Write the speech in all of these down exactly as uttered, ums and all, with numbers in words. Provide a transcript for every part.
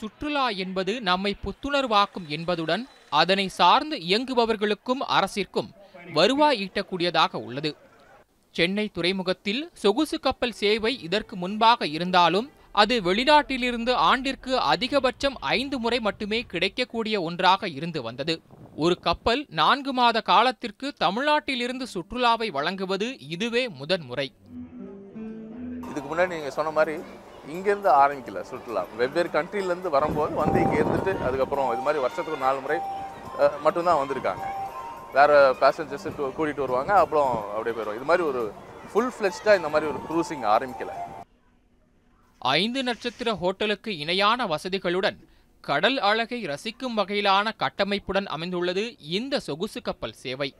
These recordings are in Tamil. சுற்றுலா என்பது நம்மை புத்துணர்வாக்கும் என்பதுடன் அதனை சார்ந்து இயங்குபவர்களுக்கும் அரசிற்கும் வருவாய் ஈட்டக்கூடியதாக உள்ளது. சென்னை துறைமுகத்தில் சொகுசு கப்பல் சேவை இதற்கு முன்பாக இருந்தாலும் அது வெளிநாட்டிலிருந்து ஆண்டிற்கு அதிகபட்சம் ஐந்து முறை மட்டுமே கிடைக்கக்கூடிய ஒன்றாக இருந்து வந்தது. ஒரு கப்பல் நான்கு மாத காலத்திற்கு தமிழ்நாட்டிலிருந்து சுற்றுலாவை வழங்குவது இதுவே முதன் முறை. இதுக்கு முன்னாடி நீங்கள் சொன்ன மாதிரி இங்கேருந்து ஆரம்பிக்கல சுற்றுலா, வெவ்வேறு கண்ட்ரிலேருந்து வரும்போது வந்து இங்கே இருந்துட்டு அதுக்கப்புறம் இது மாதிரி வருஷத்துக்கு நாலு முறை மட்டும்தான் வந்திருக்காங்க. வேறு பேசஞ்சர்ஸ் கூட்டிகிட்டு வருவாங்க, அப்புறம் அப்படியே போயிடுவோம். இது மாதிரி ஒரு ஃபுல் ஃப்ளெஜ்டாக இந்த மாதிரி ஒரு க்ரூசிங் ஆரம்பிக்கலை. ஐந்து நட்சத்திர ஹோட்டலுக்கு இணையான வசதிகளுடன் கடல் அழகை ரசிக்கும் வகையிலான கட்டமைப்புடன் அமைந்துள்ளது இந்த சொகுசு கப்பல் சேவை.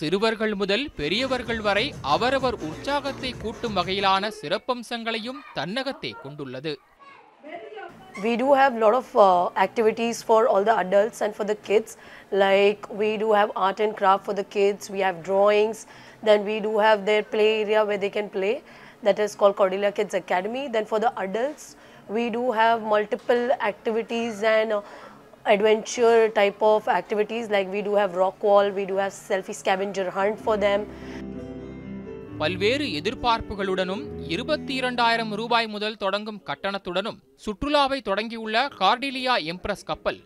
சிறுவர்கள் முதல் பெரியவர்கள் வரை அவரவர் உற்சாகத்தை கூட்டும் வகையிலான சிறப்பம்சங்களையும் தன்னகத்தை கொண்டுள்ளது. We do have lot of uh, activities for all the adults and for the kids, like we do have art and craft for the kids, we have drawings, then we do have their play area where they can play, that is called Cordelia Kids Academy. Then for the adults, we do have multiple activities and uh, adventure type of activities, like we do have rock wall, we do have selfie scavenger hunt for them. பல்வேறு எதிர்பார்ப்புகளுடனும் இருபத்தி இரண்டாயிரம் ரூபாய் முதல் தொடங்கும் கட்டணத்துடனும் சுற்றுலாவை தொடங்கியுள்ள கார்டெலியா எம்ப்ரஸ் கப்பல்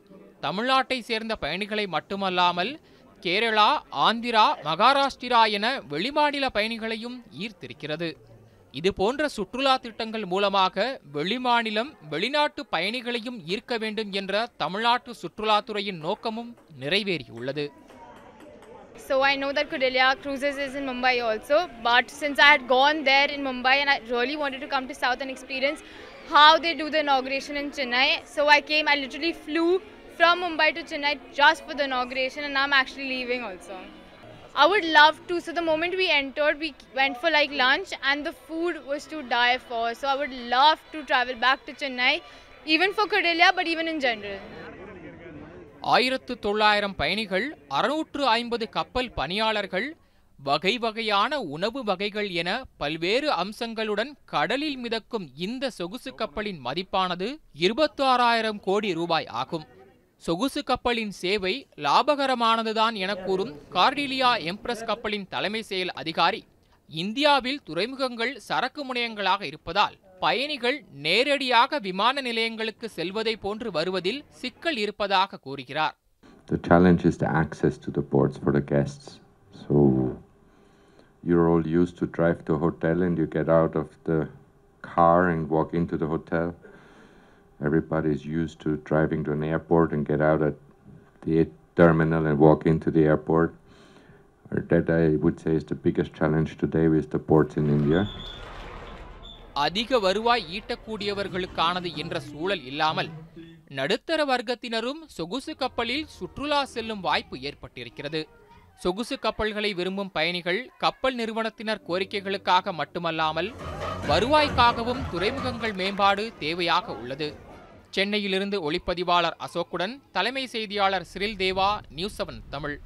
தமிழ்நாட்டை சேர்ந்த பயணிகளை மட்டுமல்லாமல் கேரளா, ஆந்திரா, மகாராஷ்டிரா என வெளிமாநில பயணிகளையும் ஈர்த்திருக்கிறது. இதுபோன்ற சுற்றுலா திட்டங்கள் மூலமாக வெளிமாநிலம், வெளிநாட்டு பயணிகளையும் ஈர்க்க வேண்டும் என்ற தமிழ்நாட்டு சுற்றுலாத்துறையின் நோக்கமும் நிறைவேறியுள்ளது. So I know that Cordelia Cruises is in Mumbai also, but since I had gone there in Mumbai and I really wanted to come to South and experience how they do the inauguration in Chennai, so I came, I literally flew from Mumbai to Chennai just for the inauguration, and I'm actually leaving also. I would love to, so the moment we entered, we went for like lunch and the food was to die for, so I would love to travel back to Chennai, even for Cordelia, but even in general. ஆயிரத்து தொள்ளாயிரம் பயணிகள், அறுநூற்று ஐம்பது கப்பல் பணியாளர்கள், வகை வகையான உணவு வகைகள் என பல்வேறு அம்சங்களுடன் கடலில் மிதக்கும் இந்த சொகுசு கப்பலின் மதிப்பானது இருபத்தாறாயிரம் கோடி ரூபாய் ஆகும். சொகுசு கப்பலின் சேவை லாபகரமானதுதான் என கூறும் கார்டெலியா எம்ப்ரஸ் கப்பலின் தலைமை செயல் அதிகாரி, இந்தியாவில் துறைமுகங்கள் சரக்கு முனையங்களாக இருப்பதால் பயணிகள் நேரடியாக விமான நிலையங்களுக்கு செல்வதை போன்று வருவதில் சிக்கல் இருப்பதாக கூறுகிறார். The challenge is the access to the ports for the guests. So you're all used to drive to a hotel and you get out of the car and walk into the hotel. Everybody is used to driving to an airport and get out at the terminal and walk into the airport. That I would say is the biggest challenge today with the ports in India. அதிக வருவாய் ஈட்டக்கூடியவர்களுக்கானது என்ற சூழல் இல்லாமல் நடுத்தர வர்க்கத்தினரும் சொகுசு கப்பலில் சுற்றுலா செல்லும் வாய்ப்பு ஏற்பட்டிருக்கிறது. சொகுசு கப்பல்களை விரும்பும் பயணிகள் கப்பல் நிறுவனத்தினர் கோரிக்கைகளுக்காக மட்டுமல்லாமல் வருவாய்க்காகவும் துறைமுகங்கள் மேம்பாடு தேவையாக உள்ளது. சென்னையிலிருந்து ஒளிப்பதிவாளர் அசோக்குடன் தலைமை செய்தியாளர் Cyril Deva, news seven Tamil.